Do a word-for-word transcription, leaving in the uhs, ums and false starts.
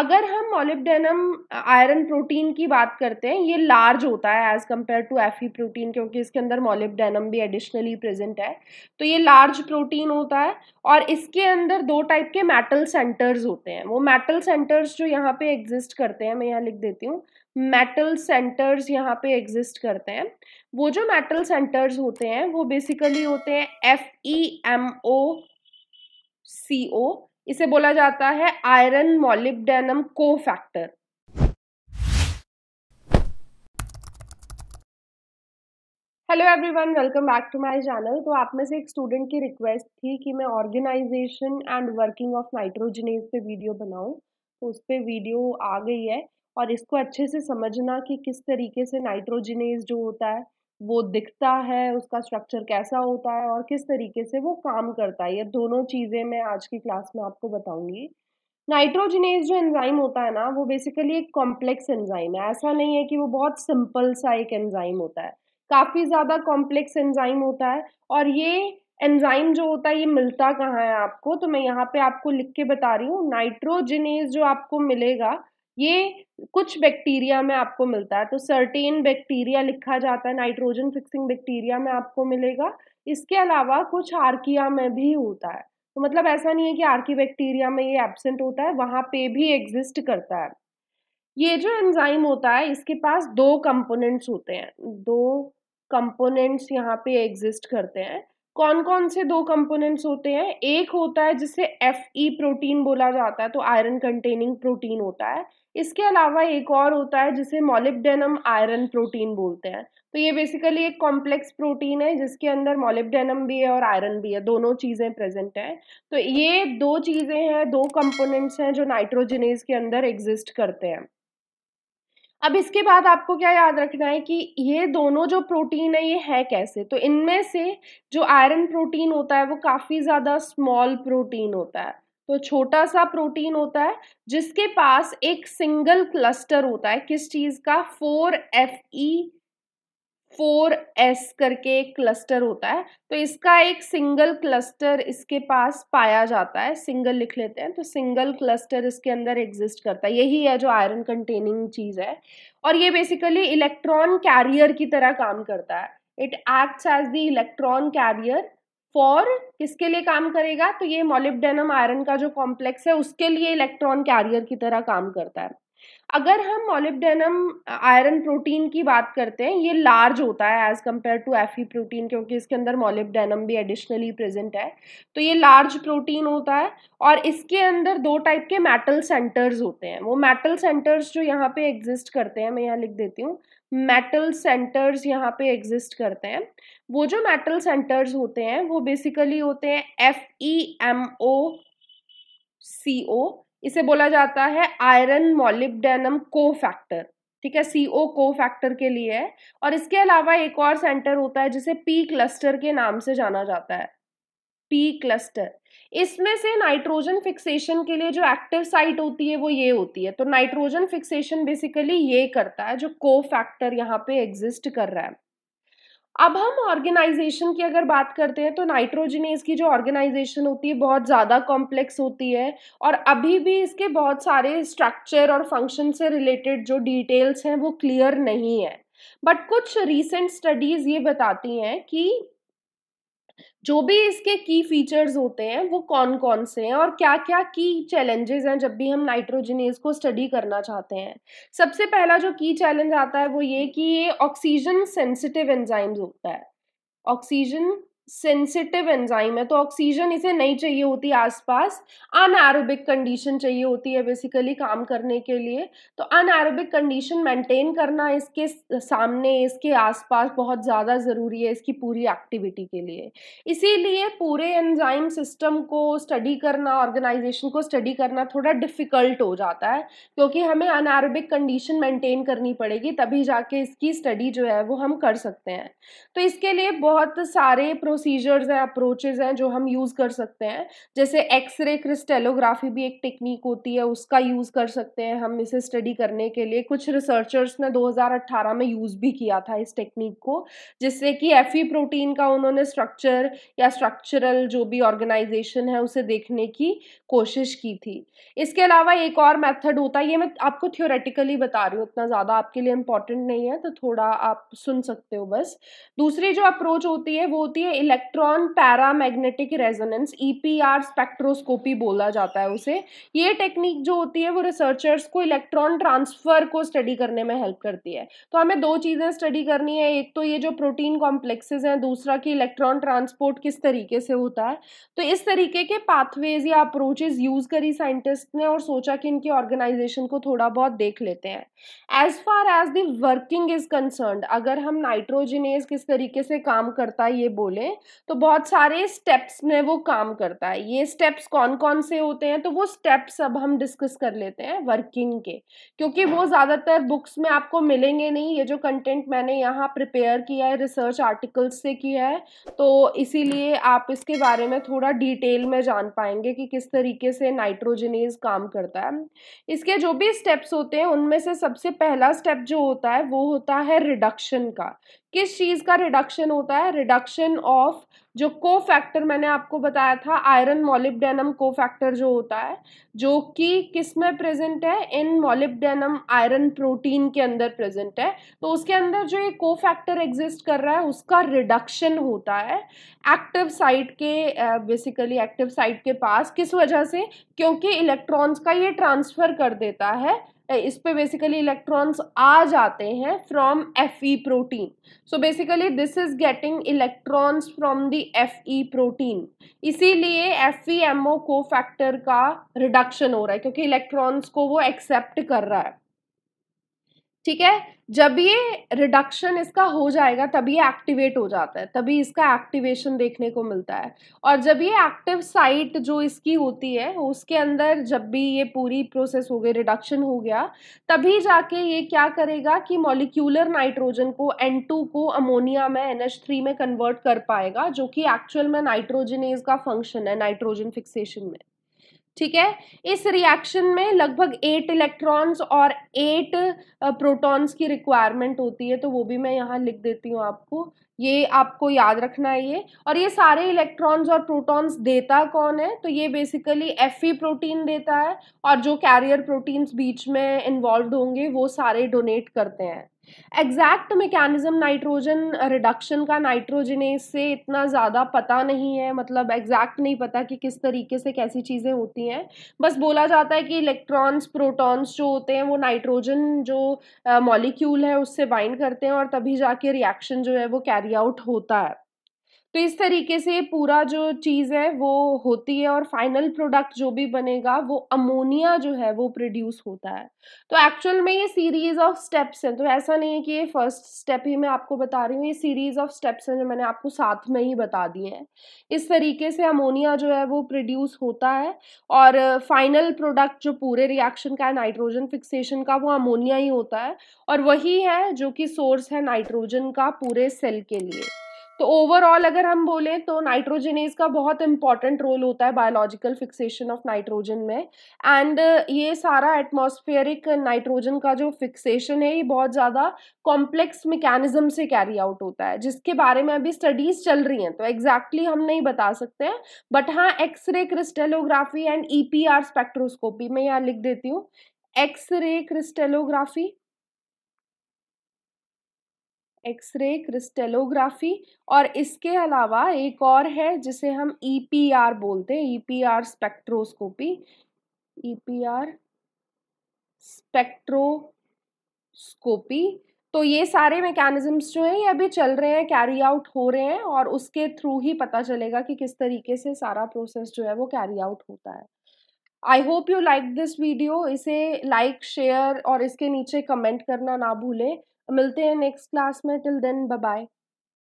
अगर हम molybdenum iron protein की बात करते हैं, ये लार्ज होता है as compared to Fe protein, क्योंकि इसके अंदर मोलिब्डेनम भी एडिशनली प्रेजेंट है, तो ये लार्ज प्रोटीन होता है और इसके अंदर दो टाइप के मेटल सेंटर्स होते हैं। वो मेटल सेंटर्स जो यहाँ पे एग्जिस्ट करते हैं, मैं यहाँ लिख देती हूँ, मेटल सेंटर्स यहाँ पे एग्जिस्ट करते हैं। वो जो मेटल सेंटर्स होते हैं वो बेसिकली होते हैं एफ ई एम ओ सी ओ, इसे बोला जाता है iron molybdenum cofactor. Hello everyone, welcome back to my channel. तो आप में से एक स्टूडेंट की रिक्वेस्ट थी कि मैं organization and working of nitrogenase पे वीडियो बनाऊं, तो उस पर वीडियो आ गई है और इसको अच्छे से समझना कि किस तरीके से नाइट्रोजनेस जो होता है वो दिखता है, उसका स्ट्रक्चर कैसा होता है और किस तरीके से वो काम करता है, ये दोनों चीज़ें मैं आज की क्लास में आपको बताऊंगी। नाइट्रोजनेस जो एंजाइम होता है ना, वो बेसिकली एक कॉम्प्लेक्स एंजाइम है। ऐसा नहीं है कि वो बहुत सिंपल सा एक एंजाइम होता है, काफ़ी ज़्यादा कॉम्प्लेक्स एंजाइम होता है। और ये एंजाइम जो होता है ये मिलता कहाँ है आपको, तो मैं यहाँ पर आपको लिख के बता रही हूँ। नाइट्रोजनेस जो आपको मिलेगा ये कुछ बैक्टीरिया में आपको मिलता है, तो सर्टेन बैक्टीरिया लिखा जाता है, नाइट्रोजन फिक्सिंग बैक्टीरिया में आपको मिलेगा। इसके अलावा कुछ आर्किया में भी होता है, तो मतलब ऐसा नहीं है कि आर्की बैक्टीरिया में ये एब्सेंट होता है, वहाँ पे भी एग्जिस्ट करता है। ये जो एंजाइम होता है इसके पास दो कंपोनेंट्स होते हैं, दो कंपोनेंट्स यहाँ पे एग्जिस्ट करते हैं। कौन कौन से दो कंपोनेंट्स होते हैं? एक होता है जिसे एफ ई प्रोटीन बोला जाता है, तो आयरन कंटेनिंग प्रोटीन होता है। इसके अलावा एक और होता है जिसे मोलिब्डेनम आयरन प्रोटीन बोलते हैं। तो ये बेसिकली एक कॉम्प्लेक्स प्रोटीन है जिसके अंदर मोलिब्डेनम भी है और आयरन भी है, दोनों चीज़ें प्रेजेंट हैं। तो ये दो चीज़ें हैं, दो कंपोनेंट्स हैं जो नाइट्रोजनेस के अंदर एग्जिस्ट करते हैं। अब इसके बाद आपको क्या याद रखना है कि ये दोनों जो प्रोटीन है ये है कैसे, तो इनमें से जो आयरन प्रोटीन होता है वो काफ़ी ज़्यादा स्मॉल प्रोटीन होता है, तो छोटा सा प्रोटीन होता है जिसके पास एक सिंगल क्लस्टर होता है। किस चीज़ का? Four F E four S करके एक क्लस्टर होता है, तो इसका एक सिंगल क्लस्टर इसके पास पाया जाता है। सिंगल लिख लेते हैं, तो सिंगल क्लस्टर इसके अंदर एग्जिस्ट करता है। यही है जो आयरन कंटेनिंग चीज़ है और ये बेसिकली इलेक्ट्रॉन कैरियर की तरह काम करता है। It acts as the electron carrier for, किसके लिए काम करेगा? तो ये मोलिब्डेनम आयरन का जो कॉम्प्लेक्स है उसके लिए इलेक्ट्रॉन कैरियर की तरह काम करता है। अगर हम मोलिब्डेनम आयरन प्रोटीन की बात करते हैं, ये लार्ज होता है as compared to Fe protein, क्योंकि इसके अंदर मोलिब्डेनम भी एडिशनली प्रेजेंट है, तो ये लार्ज प्रोटीन होता है। और इसके अंदर दो टाइप के मेटल सेंटर्स होते हैं। वो मेटल सेंटर्स जो यहाँ पे एग्जिस्ट करते हैं, मैं यहाँ लिख देती हूँ, मेटल सेंटर्स यहाँ पे एग्जिस्ट करते हैं। वो जो मेटल सेंटर्स होते हैं वो बेसिकली होते हैं एफ ई एम ओ सी ओ, इसे बोला जाता है आयरन मोलिब्डेनम कोफैक्टर। ठीक है, सी ओ कोफैक्टर के लिए है। और इसके अलावा एक और सेंटर होता है जिसे पी क्लस्टर के नाम से जाना जाता है, पी क्लस्टर। इसमें से नाइट्रोजन फिक्सेशन के लिए जो एक्टिव साइट होती है वो ये होती है, तो नाइट्रोजन फिक्सेशन बेसिकली ये करता है जो कोफैक्टर यहाँ पे एग्जिस्ट कर रहा है। अब हम ऑर्गेनाइजेशन की अगर बात करते हैं, तो नाइट्रोजनेस की जो ऑर्गेनाइजेशन होती है बहुत ज़्यादा कॉम्प्लेक्स होती है और अभी भी इसके बहुत सारे स्ट्रक्चर और फंक्शन से रिलेटेड जो डिटेल्स हैं वो क्लियर नहीं है। बट कुछ रीसेंट स्टडीज़ ये बताती हैं कि जो भी इसके की फीचर्स होते हैं वो कौन कौन से हैं और क्या क्या की चैलेंजेस हैं जब भी हम नाइट्रोजनेस को स्टडी करना चाहते हैं। सबसे पहला जो की चैलेंज आता है वो ये कि ये ऑक्सीजन सेंसिटिव एंजाइम्स होता है, ऑक्सीजन सेंसिटिव एंजाइम है, तो ऑक्सीजन इसे नहीं चाहिए होती आसपास, अनएरोबिक कंडीशन चाहिए होती है बेसिकली काम करने के लिए। तो अनएरोबिक कंडीशन मेंटेन करना इसके सामने, इसके आसपास बहुत ज़्यादा ज़रूरी है इसकी पूरी एक्टिविटी के लिए। इसीलिए पूरे एंजाइम सिस्टम को स्टडी करना, ऑर्गेनाइजेशन को स्टडी करना थोड़ा डिफ़िकल्ट हो जाता है, क्योंकि हमें अनएरोबिक कंडीशन मेंटेन करनी पड़ेगी, तभी जाके इसकी स्टडी जो है वो हम कर सकते हैं। तो इसके लिए बहुत सारे प्रोसीजर्स हैं, अप्रोचेज हैं जो हम यूज़ कर सकते हैं। जैसे एक्सरे क्रिस्टेलोग्राफी भी एक टेक्निक होती है, उसका यूज़ कर सकते हैं हम इसे स्टडी करने के लिए। कुछ रिसर्चर्स ने दो हज़ार अठारह में यूज़ भी किया था इस टेक्निक को, जिससे कि एफई प्रोटीन का उन्होंने स्ट्रक्चर या स्ट्रक्चरल जो भी ऑर्गेनाइजेशन है उसे देखने की कोशिश की थी। इसके अलावा एक और मैथड होता है, ये मैं आपको थियोरेटिकली बता रही हूँ, उतना ज़्यादा आपके लिए इम्पॉर्टेंट नहीं है, तो थोड़ा आप सुन सकते हो बस। दूसरी जो अप्रोच होती है वो होती है electron paramagnetic resonance, EPR spectroscopy बोला जाता है उसे। ये टेक्निक जो होती है वो रिसर्चर्स को इलेक्ट्रॉन ट्रांसफर को स्टडी करने में हेल्प करती है। तो हमें दो चीज़ें स्टडी करनी है, एक तो ये जो प्रोटीन कॉम्प्लेक्सेस हैं, दूसरा कि इलेक्ट्रॉन ट्रांसपोर्ट किस तरीके से होता है। तो इस तरीके के पाथवेज या अप्रोचेज यूज़ करी साइंटिस्ट ने और सोचा कि इनके ऑर्गेनाइजेशन को थोड़ा बहुत देख लेते हैं। As far as the working is concerned, अगर हम नाइट्रोजिनेज किस तरीके से काम करता है ये बोले तो बहुत सारे स्टेप्स में वो काम करता है। ये स्टेप्स कौन कौन से होते हैं, तो वो स्टेप्स अब हम डिस्कस कर लेते हैं वर्किंग के, क्योंकि वो ज़्यादातर बुक्स में आपको मिलेंगे नहीं। ये जो कंटेंट मैंने यहाँ प्रिपेयर किया है रिसर्च आर्टिकल्स से किया है, तो इसीलिए आप इसके बारे में थोड़ा डिटेल में जान पाएंगे कि किस तरीके से नाइट्रोजिनेज काम करता है। इसके जो भी स्टेप्स होते हैं उनमें से सबसे पहला स्टेप जो होता है वो होता है रिडक्शन का। किस चीज़ का रिडक्शन होता है? रिडक्शन ऑफ जो कोफैक्टर मैंने आपको बताया था, आयरन मोलिब्डेनम कोफैक्टर जो होता है, जो कि किस में प्रेजेंट है, इन मोलिब्डेनम आयरन प्रोटीन के अंदर प्रेजेंट है। तो उसके अंदर जो ये कोफैक्टर एग्जिस्ट कर रहा है उसका रिडक्शन होता है एक्टिव साइट के, बेसिकली एक्टिव साइट के पास। किस वजह से? क्योंकि इलेक्ट्रॉन्स का ये ट्रांसफ़र कर देता है, इस पे बेसिकली इलेक्ट्रॉन्स आ जाते हैं from Fe protein. So basically this is getting electrons from the Fe protein, इसीलिए एफईएमओ कोफैक्टर का रिडक्शन हो रहा है क्योंकि इलेक्ट्रॉन्स को वो एक्सेप्ट कर रहा है। ठीक है, जब ये रिडक्शन इसका हो जाएगा तभी ये एक्टिवेट हो जाता है, तभी इसका एक्टिवेशन देखने को मिलता है। और जब ये एक्टिव साइट जो इसकी होती है उसके अंदर जब भी ये पूरी प्रोसेस हो गई, रिडक्शन हो गया, तभी जाके ये क्या करेगा कि मॉलिक्यूलर नाइट्रोजन को एन टू को अमोनिया में एन एच थ्री में कन्वर्ट कर पाएगा, जो कि एक्चुअल में नाइट्रोजिनेज का फंक्शन है नाइट्रोजन फिक्सेशन में। ठीक है, इस रिएक्शन में लगभग एट इलेक्ट्रॉन्स और एट प्रोटॉन्स की रिक्वायरमेंट होती है, तो वो भी मैं यहाँ लिख देती हूँ आपको, ये आपको याद रखना है ये। और ये सारे इलेक्ट्रॉन्स और प्रोटॉन्स देता कौन है, तो ये बेसिकली एफई प्रोटीन देता है, और जो कैरियर प्रोटीन्स बीच में इन्वॉल्व होंगे वो सारे डोनेट करते हैं। एग्जैक्ट मैकेनिज्म नाइट्रोजन रिडक्शन का नाइट्रोजिनेज से इतना ज़्यादा पता नहीं है, मतलब एग्जैक्ट नहीं पता कि किस तरीके से कैसी चीज़ें होती हैं। बस बोला जाता है कि इलेक्ट्रॉन्स प्रोटॉन्स जो होते हैं वो नाइट्रोजन जो मॉलिक्यूल है उससे बाइंड करते हैं और तभी जाके रिएक्शन जो है वो कैरी आउट होता है। तो इस तरीके से पूरा जो चीज़ है वो होती है और फाइनल प्रोडक्ट जो भी बनेगा वो अमोनिया जो है वो प्रोड्यूस होता है। तो एक्चुअल में ये सीरीज़ ऑफ स्टेप्स हैं, तो ऐसा नहीं है कि ये फर्स्ट स्टेप ही मैं आपको बता रही हूँ, ये सीरीज़ ऑफ स्टेप्स हैं जो मैंने आपको साथ में ही बता दिए हैं। इस तरीके से अमोनिया जो है वो प्रोड्यूस होता है और फाइनल प्रोडक्ट जो पूरे रिएक्शन का है नाइट्रोजन फिक्सेशन का वो अमोनिया ही होता है, और वही है जो कि सोर्स है नाइट्रोजन का पूरे सेल के लिए। तो ओवरऑल अगर हम बोलें तो नाइट्रोजिनेज का बहुत इंपॉर्टेंट रोल होता है बायोलॉजिकल फिक्सेशन ऑफ नाइट्रोजन में, एंड ये सारा एटमॉस्फेरिक नाइट्रोजन का जो फिक्सेशन है ये बहुत ज़्यादा कॉम्प्लेक्स मैकेनिज्म से कैरी आउट होता है, जिसके बारे में अभी स्टडीज़ चल रही हैं, तो एग्जैक्टली हम नहीं बता सकते हैं। बट हाँ, X ray crystallography and E P R spectroscopy, मैं यहाँ लिख देती हूँ एक्सरे क्रिस्टेलोग्राफी एक्सरे क्रिस्टेलोग्राफी, और इसके अलावा एक और है जिसे हम ईपीआर बोलते हैं, ईपीआर स्पेक्ट्रोस्कोपी, ईपीआर स्पेक्ट्रोस्कोपी। तो ये सारे मैकेनिज्म्स जो हैं ये अभी चल रहे हैं, कैरी आउट हो रहे हैं, और उसके थ्रू ही पता चलेगा कि किस तरीके से सारा प्रोसेस जो है वो कैरी आउट होता है। I hope you like this video, इसे लाइक शेयर और इसके नीचे कमेंट करना ना भूलें। मिलते हैं नेक्स्ट क्लास में, टिल देन बाय बाय।